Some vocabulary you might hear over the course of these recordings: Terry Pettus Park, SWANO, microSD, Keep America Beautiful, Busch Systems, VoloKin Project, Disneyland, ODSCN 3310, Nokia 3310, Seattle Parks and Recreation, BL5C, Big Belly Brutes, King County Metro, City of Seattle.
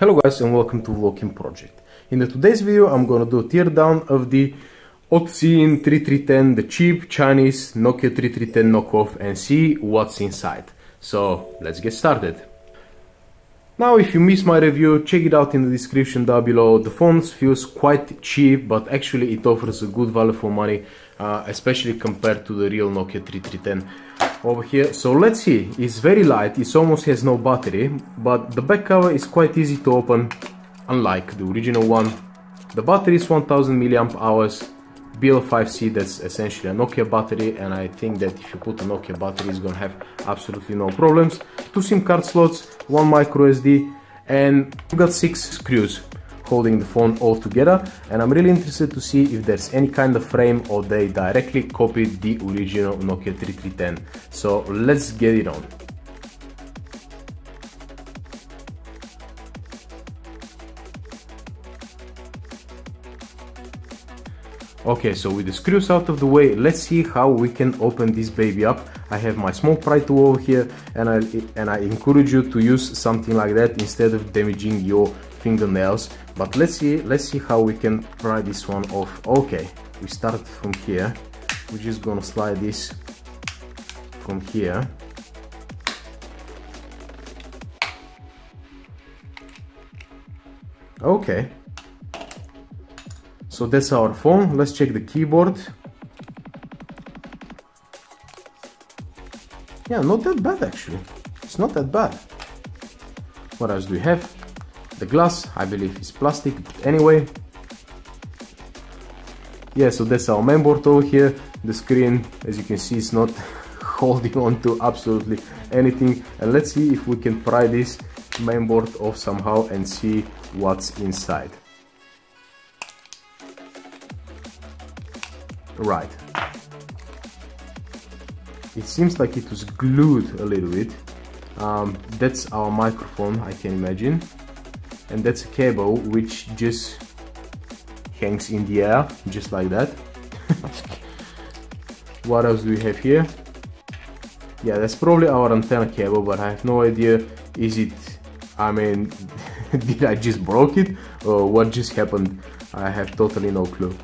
Hello guys and welcome to VoloKin Project. In today's video I'm gonna do a teardown of the ODSCN 3310, the cheap Chinese Nokia 3310 knockoff, and see what's inside. So let's get started. Now if you missed my review, check it out in the description down below. The phone feels quite cheap, but actually it offers a good value for money, especially compared to the real Nokia 3310 over here. So let's see, it's very light, it almost has no battery, but the back cover is quite easy to open, unlike the original one. The battery is 1000 mAh BL5C, that's essentially a Nokia battery, and I think that if you put a Nokia battery it's gonna have absolutely no problems. Two SIM card slots, one microSD, and you got 6 screws holding the phone all together, and I'm really interested to see if there's any kind of frame or they directly copied the original Nokia 3310. So let's get it on. Okay, so with the screws out of the way, let's see how we can open this baby up. I have my small pry tool over here, and I encourage you to use something like that instead of damaging your fingernails. But let's see how we can pry this one off. Okay, we start from here. We're just gonna slide this from here. Okay. So that's our phone. Let's check the keyboard. Yeah, not that bad actually. It's not that bad. What else do we have? The glass, I believe, is plastic, but anyway. Yeah, so that's our mainboard over here. The screen, as you can see, is not holding on to absolutely anything. And let's see if we can pry this mainboard off somehow and see what's inside. Right, it seems like it was glued a little bit. That's our microphone, I can imagine, and that's a cable which just hangs in the air just like that. What else do we have here? Yeah, that's probably our antenna cable, but I have no idea, is it, I mean, did I just broke it or what just happened? I have totally no clue.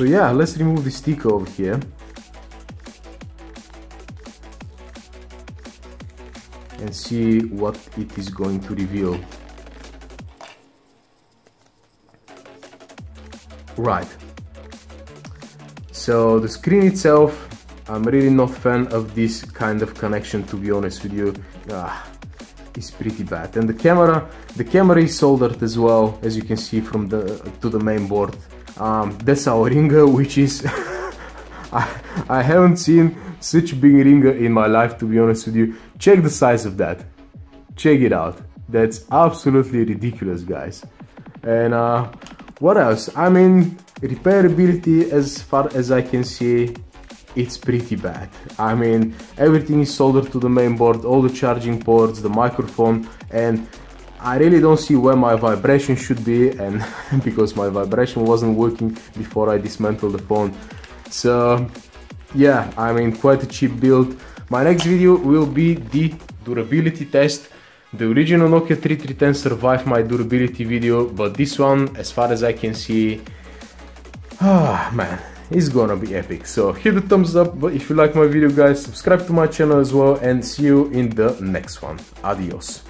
So yeah, let's remove the sticker over here. And see what it is going to reveal. Right. So the screen itself, I'm really not a fan of this kind of connection, to be honest with you. It's pretty bad. And the camera is soldered as well, as you can see, from to the main board. That's our ringer, which is I haven't seen such big ringer in my life, to be honest with you. Check the size of that. Check it out. That's absolutely ridiculous, guys. And what else? I mean, repairability, as far as I can see, it's pretty bad. I mean, everything is soldered to the main board, all the charging ports, the microphone, and I really don't see where my vibration should be, and because my vibration wasn't working before I dismantled the phone. So yeah, I mean, quite a cheap build. My next video will be the durability test. The original Nokia 3310 survived my durability video, but this one, as far as I can see, ah man, it's gonna be epic. So hit the thumbs up if you like my video, guys. Subscribe to my channel as well, and see you in the next one. Adios.